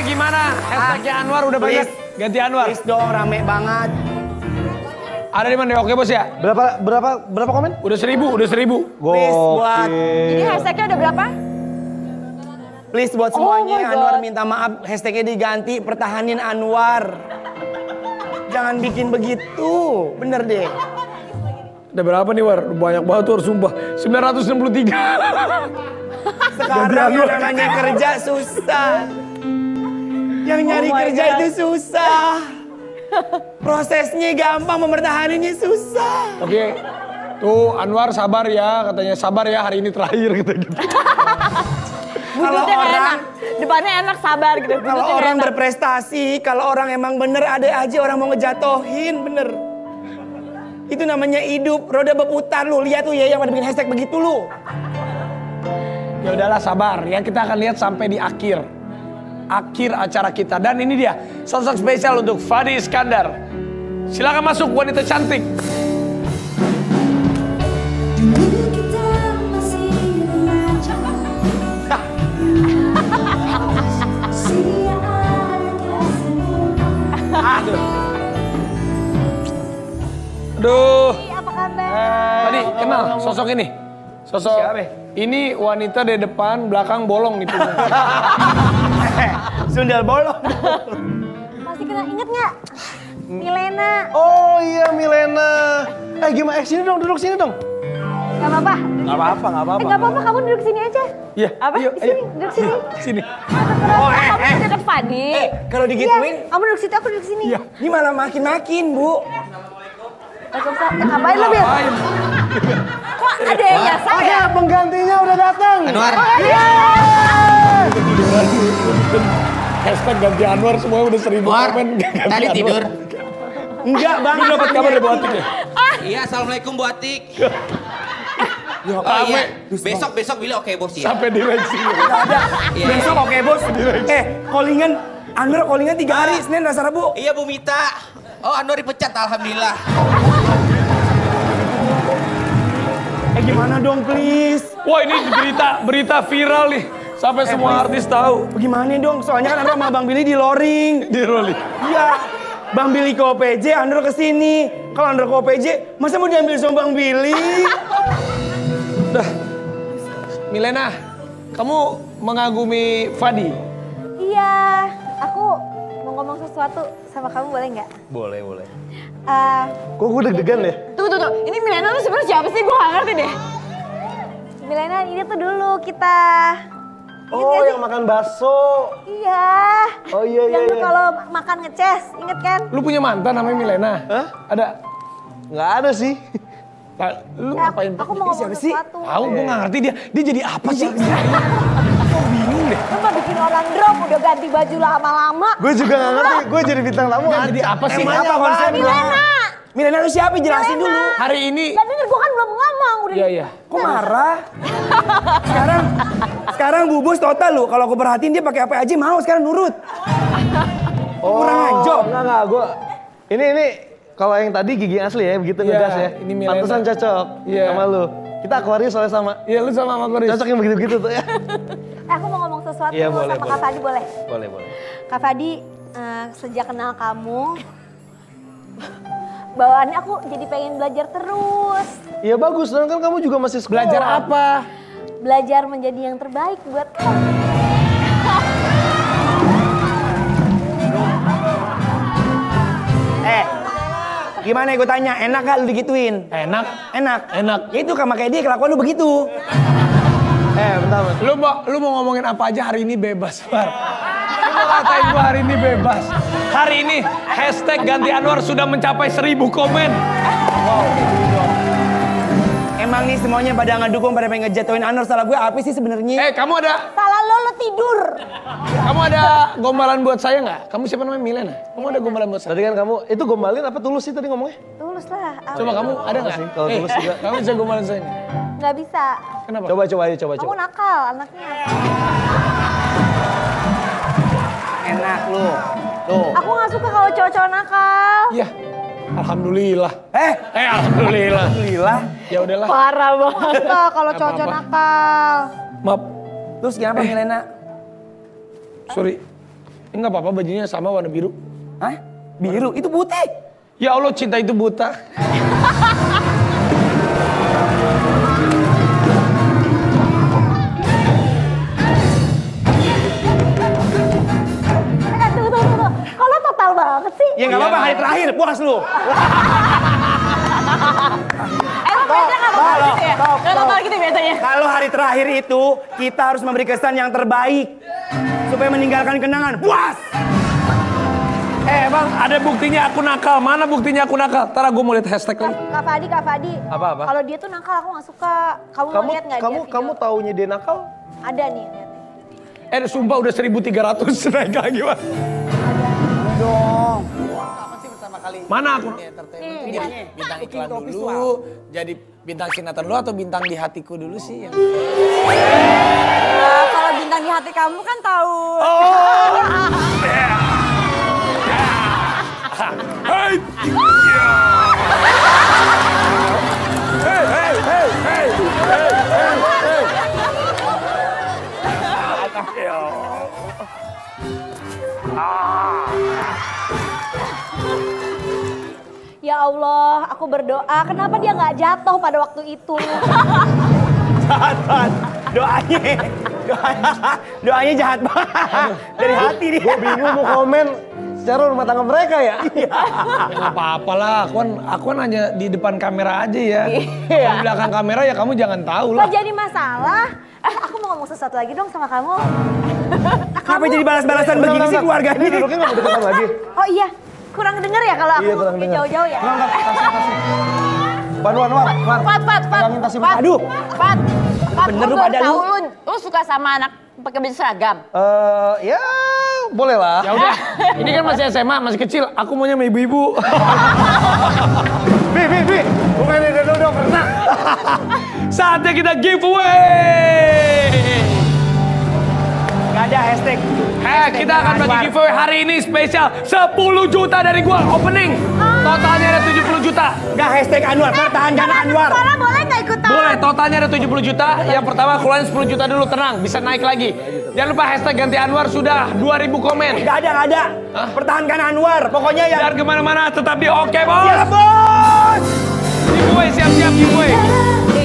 hashtagnya gimana? Hashtagnya Anwar udah banyak. Ganti Anwar. Please dong, rame banget. Ada di mana? Oke Bos ya? Berapa komen? Udah 1000. Please buat. Jadi hashtagnya ada berapa? Please buat semuanya, Anwar minta maaf. Hashtagnya diganti, pertahanin Anwar. Jangan bikin begitu, bener deh. Ada berapa nih War? Banyak banget War, sumpah. 963. Sekarang yang namanya kerja susah. Yang nyari kerja itu susah. Prosesnya gampang, mempertahaninnya susah. Oke. Tuh Anwar sabar ya, katanya sabar ya, hari ini terakhir gitu. Kalau orang depannya enak sabar gitu. Kalau orang enak. Berprestasi, kalau orang emang bener ada aja orang mau ngejatohin, bener. Itu namanya hidup, roda berputar lu, lihat tuh ya yang pada bikin hashtag begitu lu. Ya udahlah sabar ya, kita akan lihat sampai di akhir acara kita. Dan ini dia, sosok spesial untuk Fadi Iskandar. Silakan masuk wanita cantik. Aduh. Apa kabar? Tadi kenal sosok ini. Sosok siapa? Ini wanita di depan, belakang bolong nih. Sundal bolong. Masih kena inget nggak? Milena. Oh iya Milena. Eh gimana? Eh sini dong, duduk sini dong. Gak apa-apa, kamu duduk sini aja. Iya. Apa? Sini, duduk sini. Sini. Oh, kamu deket Fadi. Kalau digituin, kamu duduk situ, aku duduk sini. Iya. Ini malah makin-makin, Bu. Ngapain lo Bil? Kok ada yang nyasar ya? Oke, penggantinya udah datang. Anwar. Hashtag ganti Anwar, semuanya udah 1000 komen. Tadi tidur? Enggak bang. Lu dapet kabar dari Bu Atik ya? Iya, assalamualaikum Bu Atik. Oh iya, besok Billy Okey Bos ya? Sampai direksi. Besok Okey Bos. Callingan, Anwar callingan 3 hari, Senin Selasa Rabu. Iya Bu Mita. Oh Anwar dipecat, alhamdulillah. Gimana dong please? Wah ini berita viral nih. Sampai semua artis tahu. Gimana dong? Soalnya kan Anwar sama Bang Billy di loring. Di loring? Iya. Bang Billy ke OPJ, Anwar kesini. Kalau Anwar ke OPJ, masa mau diambil sama Bang Billy? Udah. Milena, kamu mengagumi Fadi? Iya, aku mau ngomong sesuatu sama kamu, boleh nggak? Boleh. Kok gue deg-degan ya? Tuh. Ini Milena tuh sebenarnya siapa sih? Gue nggak ngerti deh. Milena, ini tuh dulu kita. Oh, yang makan bakso. Iya. Oh iya. Yang kalau makan ngeces, inget kan? Lu punya mantan namanya Milena? Hah? Ada? Nggak ada sih. Lu ngapain? Aku mau ngomong sesuatu. Tahu, gue nggak ngerti dia jadi apa sih? Lu mah bikin orang drop, udah ganti baju lama-lama. Gue juga gak ngerti, gue jadi bintang tamu. Jadi apa sih? Apa konsepnya? Milena lu siapa? Jelasin dulu. Hari ini. Gak denger, gue kan belum ngomong. Iya. Kok marah? Sekarang bubus total lu. Kalau gue perhatiin dia pakai apa aja mau sekarang nurut. Kurang aja. Enggak, gue. Ini. Kalau yang tadi gigi asli ya, begitu ngegas ya. Pantesan cocok sama lu. Kita Aquarius soalnya sama. Iya, lu sama Aquarius. Cocok yang begitu-begitu tuh ya. Aku mau ngomong sesuatu sama Kak Fadi, boleh? Boleh. Kak Fadi, sejak kenal kamu, bawaannya aku jadi pengen belajar terus. Iya bagus, kan kamu juga masih sekolah. Belajar apa? Belajar menjadi yang terbaik buat kamu. Gimana gue tanya, enak gak lu digituin? Enak. Ya itu sama kayak dia, kelakuan lu begitu. Bentar. Lu mau ngomongin apa aja hari ini bebas, Bar. Lu mau katain gua hari ini bebas. Hari ini hashtag ganti Anwar sudah mencapai 1000 komen. Wow. Emang nih semuanya pada ngedukung, pada pengen ngejatuhin Anwar. Salah gue apa sih sebenarnya? Kamu ada? Salah lo tidur. Kamu ada gombalan buat saya nggak? Kamu siapa namanya Milena? Kamu ada gombalan buat saya? Tadi kan kamu itu gombalin apa tulus sih tadi ngomongnya? Tulus lah. Coba kamu ada nggak sih? Kalau tulus juga. Kamu bisa gombalin saya? Nggak bisa. Kenapa? Coba. Kamu nakal anaknya. Enak lu. Tuh. Aku nggak suka kalau cowok-cowok nakal. Iya. Alhamdulillah. Alhamdulillah. Alhamdulillah. Ya udahlah. Parah banget. Kalau cowok-cowok nakal. Maaf. Terus gimana Milena? Sorry. Ini nggak apa-apa, bajunya sama warna biru. Hah? Biru? Itu buta? Ya Allah, cinta itu buta. Ya nggak apa-apa, hari terakhir puas lu. Emang biasanya nggak apa-apa gitu ya? Nggak apa-apa gitu biasanya. Kalau hari terakhir itu kita harus memberi kesan yang terbaik supaya meninggalkan kenangan. Puas. Bang, ada buktinya aku nakal. Mana buktinya aku nakal? Ntar gue mau lihat hashtag lagi. Kak Fadi. Apa? Kalau dia tuh nakal aku nggak suka. Kamu lihat nggak dia? Kamu taunya dia nakal? Ada nih. Sumpah udah 1.300 naik lagi, Bang. Dong. Apa sih pertama kali? Mana aku? Jadi bintang iklan dulu, jadi bintang sinetron dulu atau bintang di hatiku dulu sih? Yang... Nah, kalau bintang di hati kamu kan tahu. Oh. Ya Allah, aku berdoa. Kenapa dia nggak jatuh pada waktu itu? Jahat banget. Doanya jahat banget. Dari hati dia. Gue bingung mau komen secara rumah tangga mereka ya. Apa-apa lah, aku kan hanya di depan kamera aja ya. Di belakang kamera ya kamu jangan tahu lah. Kok jadi masalah? Aku mau ngomong sesuatu lagi dong sama kamu. Kenapa jadi balas-balasan begini sih keluarga ini? Duduknya nggak mau deketan lagi. Oh iya. Kurang denger ya kalau aku ngomongnya jauh-jauh ya? Enggak, tasnya. Pat. Aduh. Pat, lu tau lu suka sama anak pakai baju seragam? Ya boleh lah. Ya udah, ini kan masih SMA, masih kecil. Aku maunya sama ibu-ibu. Bi. Bukan ini udah pernah. Saatnya kita giveaway. Gak ada hashtag. Kita akan bagi giveaway hari ini spesial 10 juta dari gua opening. Totalnya ada 70 juta. Gak hashtag Anwar, pertahankan Anwar. Suara boleh gak ikutan? Boleh, totalnya ada 70 juta. Yang pertama keluarin 10 juta dulu, tenang. Bisa naik lagi. Jangan lupa hashtag ganti Anwar sudah 2000 komen. Gak ada. Pertahankan Anwar, pokoknya ya. Jangan kemana-mana, tetap di Oke Bos. Siap, Bos. Giveaway, siap-siap giveaway.